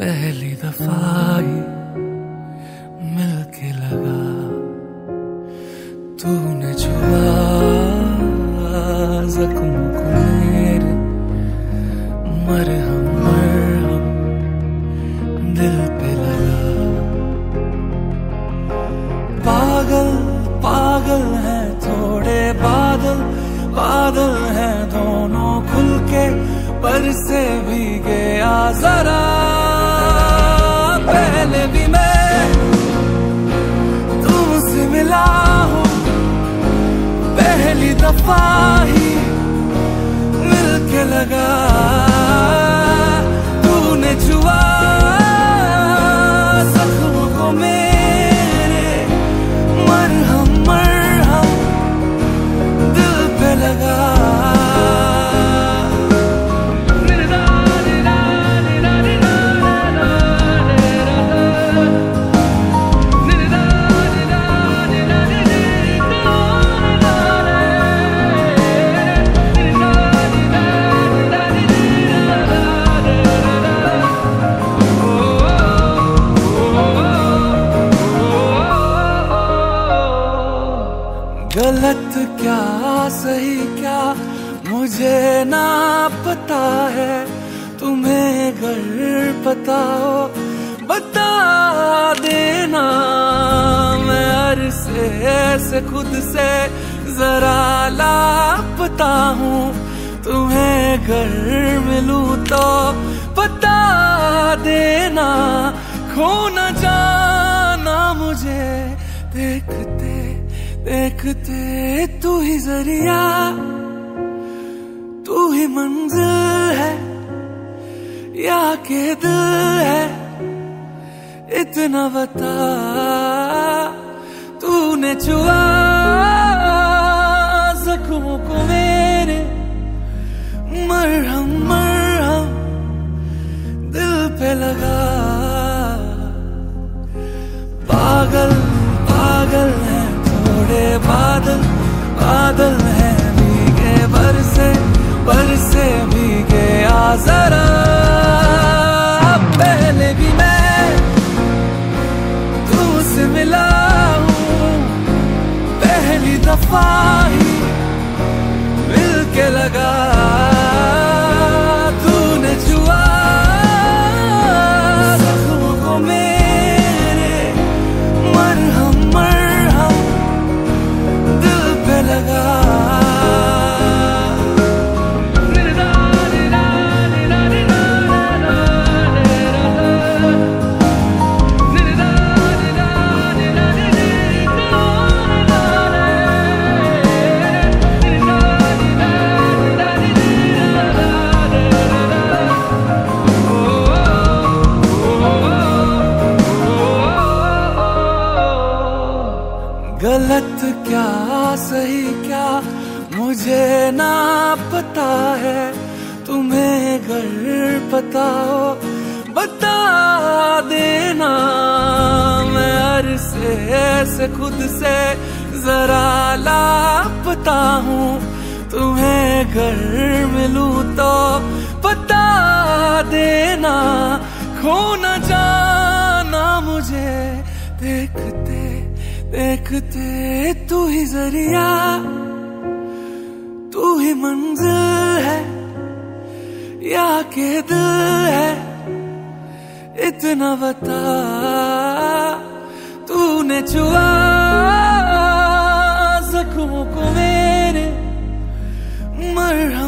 पहली दफा ही मिलके लगा तूने छुआ जख्म को मेरे मरहम मरहम दिल पे लगा। पागल पागल है थोड़े बादल बादल है दोनों खुल के पर से भी गया जरा। पहले भी मैं तुमसे मिला हूँ, पहली दफा ही मिलके लगा तूने छुआ जख्मों को मेरे मरहम मरहम दिल पे लगा। गलत क्या सही क्या मुझे ना पता है, तुम्हें अगर पता हो बता देना। मैं अरसे से खुद से जरा लापता हूँ, तुम्हें अगर मिलूं तो बता देना। खो ना जाना मुझे देखते देखते, तू ही जरिया तू ही मंजिल है या के दिल है, इतना बता तूने छुआ जख्मों को मेरे मरहम मरहम दिल पे लगा। पागल पागल है थोड़े बादल बादल है भीगे बरसे भीगे आ जरा। पहले भी मैं तुमसे मिला हूँ, पहली दफा ही मिलके लगा तूने छुआ जख्मों को मेरे मरहम मरहम लगा। गलत क्या सही क्या मुझे ना पता है, तुम्हें अगर पता हो बता देना। मैं अरसे से खुद से जरा लापता हूँ, तुम्हें अगर मिलूं तो बता देना। खो ना जाना मुझे देखते देखते, तू ही जरिया तू ही मंजिल है या के दिल है, इतना बता तूने छुआ जख्मों को मेरे मरहम।